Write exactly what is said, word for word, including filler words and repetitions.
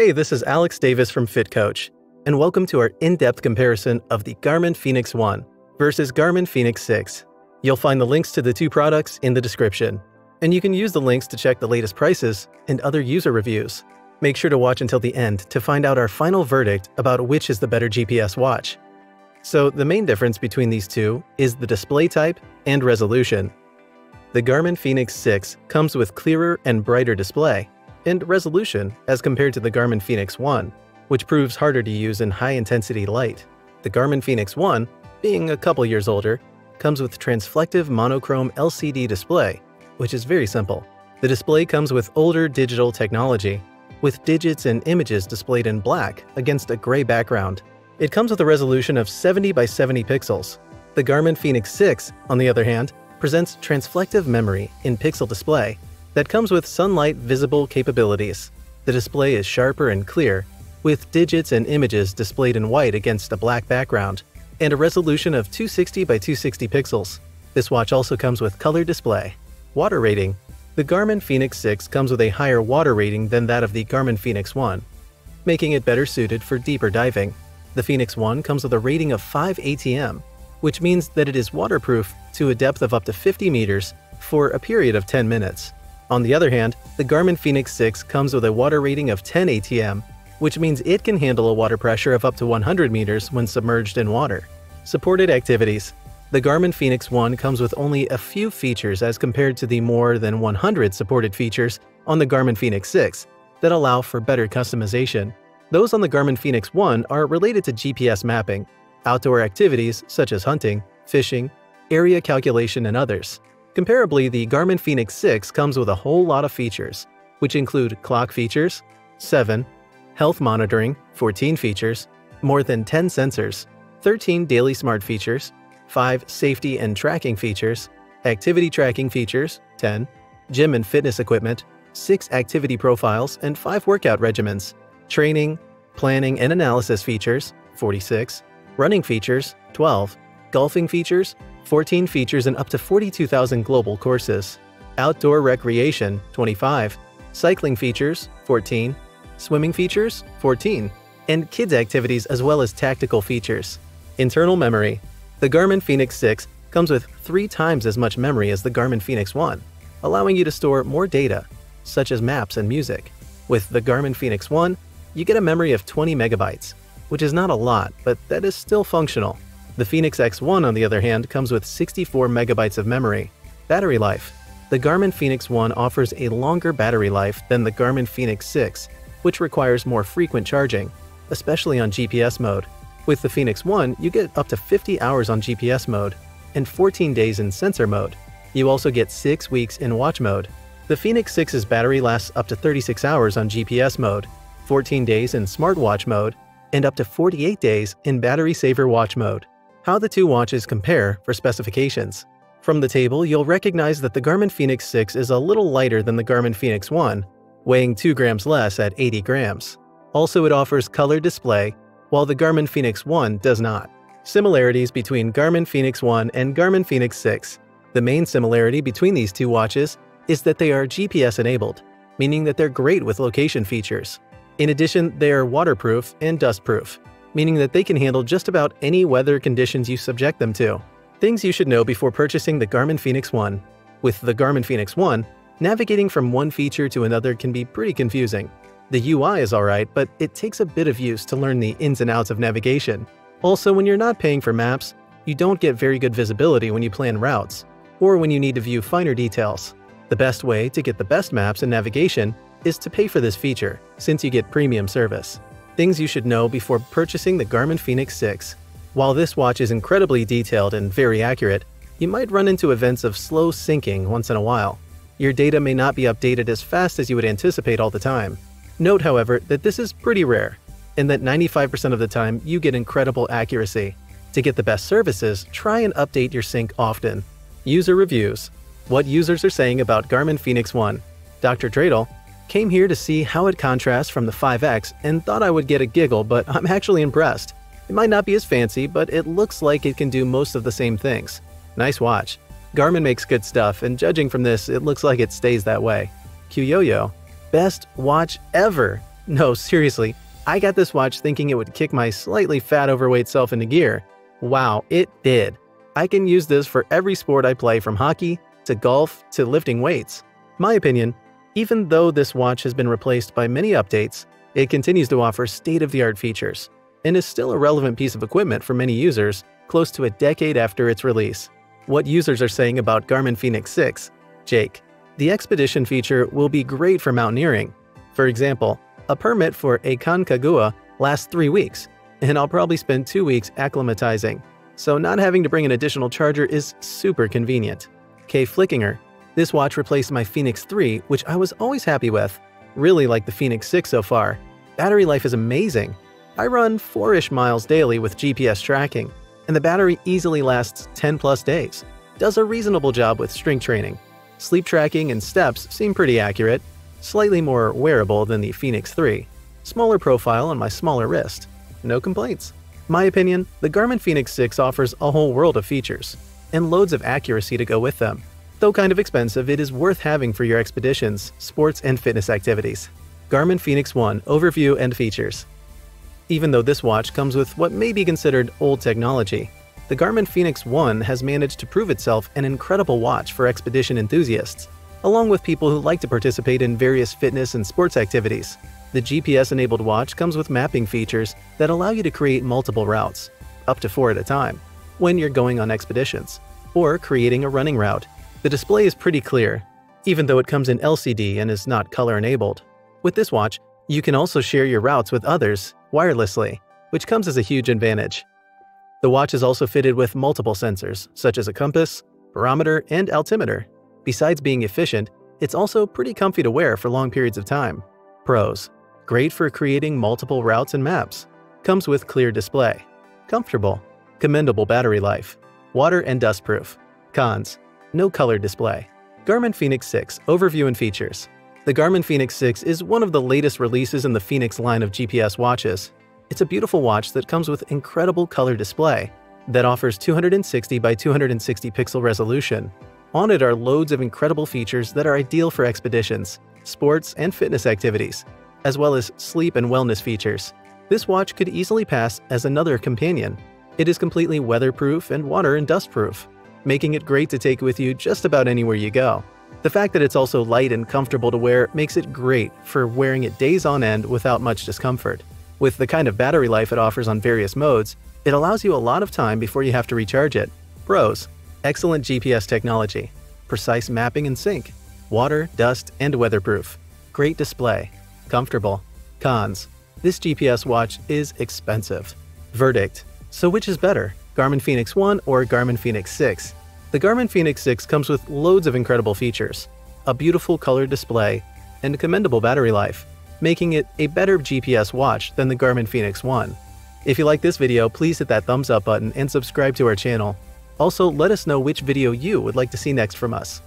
Hey, this is Alex Davis from FitCoach, and welcome to our in-depth comparison of the Garmin Fenix one versus Garmin Fenix six. You'll find the links to the two products in the description, and you can use the links to check the latest prices and other user reviews. Make sure to watch until the end to find out our final verdict about which is the better G P S watch. So the main difference between these two is the display type and resolution. The Garmin Fenix six comes with clearer and brighter display and resolution as compared to the Garmin Fenix one, which proves harder to use in high-intensity light. The Garmin Fenix one, being a couple years older, comes with transflective monochrome L C D display, which is very simple. The display comes with older digital technology, with digits and images displayed in black against a gray background. It comes with a resolution of seventy by seventy pixels. The Garmin Fenix six, on the other hand, presents transflective memory in pixel display that comes with sunlight visible capabilities. The display is sharper and clear, with digits and images displayed in white against a black background, and a resolution of two sixty by two sixty pixels. This watch also comes with color display. Water rating. The Garmin Fenix six comes with a higher water rating than that of the Garmin Fenix one, making it better suited for deeper diving. The Fenix one comes with a rating of five A T M, which means that it is waterproof to a depth of up to fifty meters for a period of ten minutes. On the other hand, the Garmin Fenix six comes with a water rating of ten A T M, which means it can handle a water pressure of up to one hundred meters when submerged in water. Supported activities. The Garmin Fenix one comes with only a few features as compared to the more than one hundred supported features on the Garmin Fenix six that allow for better customization. Those on the Garmin Fenix one are related to G P S mapping, outdoor activities such as hunting, fishing, area calculation, and others. Comparably, the Garmin Fenix six comes with a whole lot of features, which include clock features, seven, health monitoring, fourteen features, more than ten sensors, thirteen daily smart features, five safety and tracking features, activity tracking features, ten, gym and fitness equipment, six activity profiles, and five workout regimens, training, planning and analysis features, forty-six, running features, twelve, golfing features, fourteen features and up to forty-two thousand global courses. Outdoor recreation, twenty-five. Cycling features, fourteen. Swimming features, fourteen. And kids activities as well as tactical features. Internal memory. The Garmin Fenix six comes with three times as much memory as the Garmin Fenix one, allowing you to store more data, such as maps and music. With the Garmin Fenix one, you get a memory of twenty megabytes, which is not a lot, but that is still functional. The Fenix X one, on the other hand, comes with sixty-four megabytes of memory. Battery life. The Garmin Fenix one offers a longer battery life than the Garmin Fenix six, which requires more frequent charging, especially on G P S mode. With the Fenix one, you get up to fifty hours on G P S mode and fourteen days in sensor mode. You also get six weeks in watch mode. The Fenix six's battery lasts up to thirty-six hours on G P S mode, fourteen days in smartwatch mode, and up to forty-eight days in battery saver watch mode. How the two watches compare for specifications. From the table, you'll recognize that the Garmin Fenix six is a little lighter than the Garmin Fenix one, weighing two grams less at eighty grams. Also, it offers color display, while the Garmin Fenix one does not. Similarities between Garmin Fenix one and Garmin Fenix six. The main similarity between these two watches is that they are G P S enabled, meaning that they're great with location features. In addition, they are waterproof and dustproof, meaning that they can handle just about any weather conditions you subject them to. Things you should know before purchasing the Garmin Fenix one. With the Garmin Fenix one, navigating from one feature to another can be pretty confusing. The U I is alright, but it takes a bit of use to learn the ins and outs of navigation. Also, when you're not paying for maps, you don't get very good visibility when you plan routes, or when you need to view finer details. The best way to get the best maps and navigation is to pay for this feature, since you get premium service. Things you should know before purchasing the Garmin Fenix six. While this watch is incredibly detailed and very accurate, you might run into events of slow syncing once in a while. Your data may not be updated as fast as you would anticipate all the time. Note, however, that this is pretty rare, and that ninety-five percent of the time you get incredible accuracy. To get the best services, try and update your sync often. User reviews. What users are saying about Garmin Fenix one. Doctor Dreidel. Came here to see how it contrasts from the five X and thought I would get a giggle, but I'm actually impressed. It might not be as fancy, but it looks like it can do most of the same things. Nice watch. Garmin makes good stuff, and judging from this, it looks like it stays that way. Qyoyo. Best watch ever. No, seriously, I got this watch thinking it would kick my slightly fat overweight self into gear. Wow, it did. I can use this for every sport I play, from hockey to golf to lifting weights. My opinion, even though this watch has been replaced by many updates, it continues to offer state-of-the-art features and is still a relevant piece of equipment for many users close to a decade after its release. What users are saying about Garmin Fenix six, Jake. The Expedition feature will be great for mountaineering. For example, a permit for Aconcagua lasts three weeks, and I'll probably spend two weeks acclimatizing, so not having to bring an additional charger is super convenient. K. Flickinger, this watch replaced my Fenix three, which I was always happy with. Really like the Fenix six so far. Battery life is amazing. I run four-ish miles daily with G P S tracking, and the battery easily lasts ten plus days. Does a reasonable job with strength training. Sleep tracking and steps seem pretty accurate. Slightly more wearable than the Fenix three. Smaller profile on my smaller wrist. No complaints. My opinion, the Garmin Fenix six offers a whole world of features and loads of accuracy to go with them. Though kind of expensive, it is worth having for your expeditions, sports, and fitness activities. Garmin Fenix one Overview and Features. Even though this watch comes with what may be considered old technology, the Garmin Fenix one has managed to prove itself an incredible watch for expedition enthusiasts, along with people who like to participate in various fitness and sports activities. The G P S-enabled watch comes with mapping features that allow you to create multiple routes, up to four at a time, when you're going on expeditions, or creating a running route. The display is pretty clear, even though it comes in L C D and is not color-enabled. With this watch, you can also share your routes with others wirelessly, which comes as a huge advantage. The watch is also fitted with multiple sensors, such as a compass, barometer, and altimeter. Besides being efficient, it's also pretty comfy to wear for long periods of time. Pros: great for creating multiple routes and maps. Comes with clear display. Comfortable. Commendable battery life. Water and dust proof. Cons: no color display. Garmin Fenix six Overview and Features. The Garmin Fenix six is one of the latest releases in the Fenix line of G P S watches. It's a beautiful watch that comes with incredible color display that offers two hundred sixty by two hundred sixty pixel resolution. On it are loads of incredible features that are ideal for expeditions, sports, and fitness activities, as well as sleep and wellness features. This watch could easily pass as another companion. It is completely weatherproof and water and dustproof, making it great to take with you just about anywhere you go. The fact that it's also light and comfortable to wear makes it great for wearing it days on end without much discomfort. With the kind of battery life it offers on various modes, it allows you a lot of time before you have to recharge it. Pros: excellent G P S technology, precise mapping and sync, water, dust, and weatherproof, great display, comfortable. Cons: this G P S watch is expensive. Verdict: so which is better, Garmin Fenix one or Garmin Fenix six? The Garmin Fenix six comes with loads of incredible features, a beautiful color display, and commendable battery life, making it a better G P S watch than the Garmin Fenix one. If you like this video, please hit that thumbs up button and subscribe to our channel. Also, let us know which video you would like to see next from us.